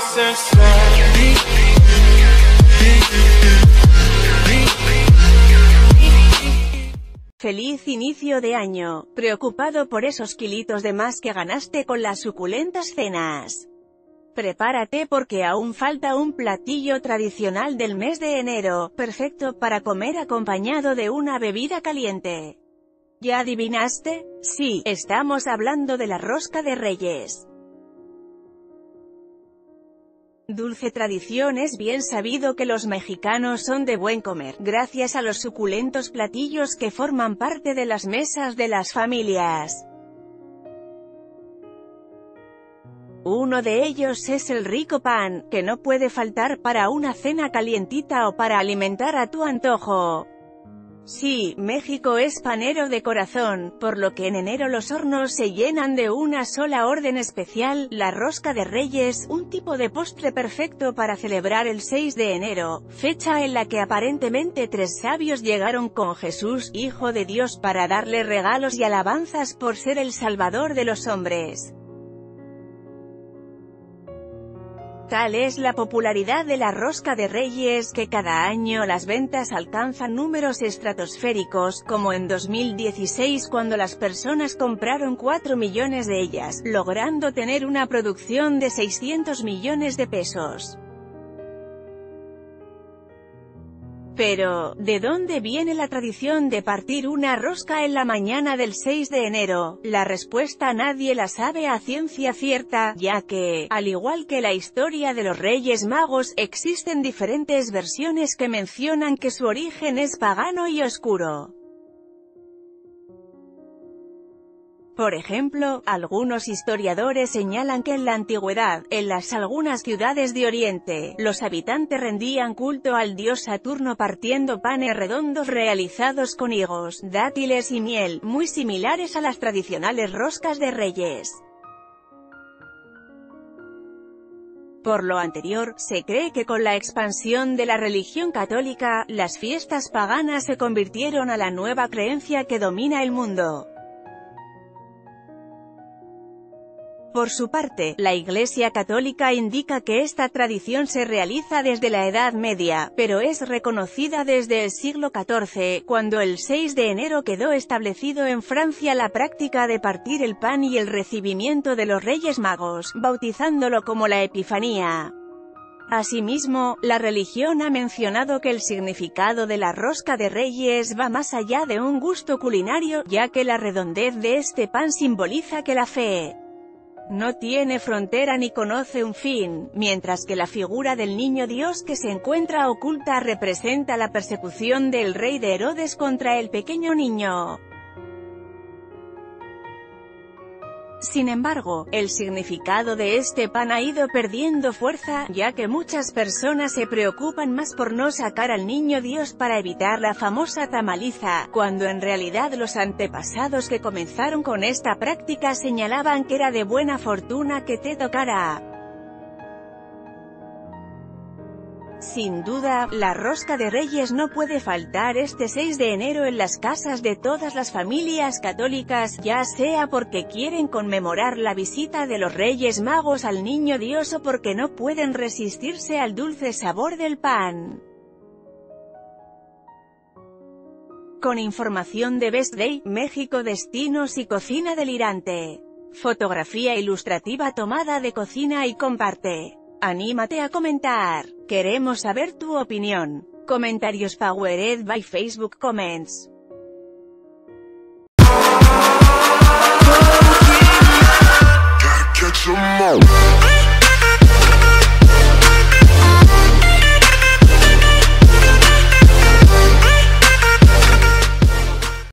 process slowly. Feliz inicio de año, preocupado por esos kilitos de más que ganaste con las suculentas cenas. Prepárate porque aún falta un platillo tradicional del mes de enero, perfecto para comer acompañado de una bebida caliente. ¿Ya adivinaste? Sí, estamos hablando de la rosca de Reyes. Dulce tradición. Es bien sabido que los mexicanos son de buen comer, gracias a los suculentos platillos que forman parte de las mesas de las familias. Uno de ellos es el rico pan, que no puede faltar para una cena calientita o para alimentar a tu antojo. Sí, México es panero de corazón, por lo que en enero los hornos se llenan de una sola orden especial, la rosca de Reyes, un tipo de postre perfecto para celebrar el 6 de enero, fecha en la que aparentemente tres sabios llegaron con Jesús, hijo de Dios, para darle regalos y alabanzas por ser el salvador de los hombres. Tal es la popularidad de la rosca de Reyes que cada año las ventas alcanzan números estratosféricos, como en 2016 cuando las personas compraron 4 millones de ellas, logrando tener una producción de 600 millones de pesos. Pero, ¿de dónde viene la tradición de partir una rosca en la mañana del 6 de enero? La respuesta nadie la sabe a ciencia cierta, ya que, al igual que la historia de los Reyes Magos, existen diferentes versiones que mencionan que su origen es pagano y oscuro. Por ejemplo, algunos historiadores señalan que en la antigüedad, en algunas ciudades de Oriente, los habitantes rendían culto al dios Saturno partiendo panes redondos realizados con higos, dátiles y miel, muy similares a las tradicionales roscas de Reyes. Por lo anterior, se cree que con la expansión de la religión católica, las fiestas paganas se convirtieron a la nueva creencia que domina el mundo. Por su parte, la Iglesia Católica indica que esta tradición se realiza desde la Edad Media, pero es reconocida desde el siglo XIV, cuando el 6 de enero quedó establecido en Francia la práctica de partir el pan y el recibimiento de los Reyes Magos, bautizándolo como la Epifanía. Asimismo, la religión ha mencionado que el significado de la rosca de Reyes va más allá de un gusto culinario, ya que la redondez de este pan simboliza que la fe no tiene frontera ni conoce un fin, mientras que la figura del niño Dios que se encuentra oculta representa la persecución del rey de Herodes contra el pequeño niño. Sin embargo, el significado de este pan ha ido perdiendo fuerza, ya que muchas personas se preocupan más por no sacar al niño Dios para evitar la famosa tamaliza, cuando en realidad los antepasados que comenzaron con esta práctica señalaban que era de buena fortuna que te tocara. Sin duda, la rosca de Reyes no puede faltar este 6 de enero en las casas de todas las familias católicas, ya sea porque quieren conmemorar la visita de los Reyes Magos al Niño Dios o porque no pueden resistirse al dulce sabor del pan. Con información de Best Day, México. Destinos y cocina delirante. Fotografía ilustrativa tomada de cocina y comparte. Anímate a comentar. Queremos saber tu opinión. Comentarios powered by Facebook Comments.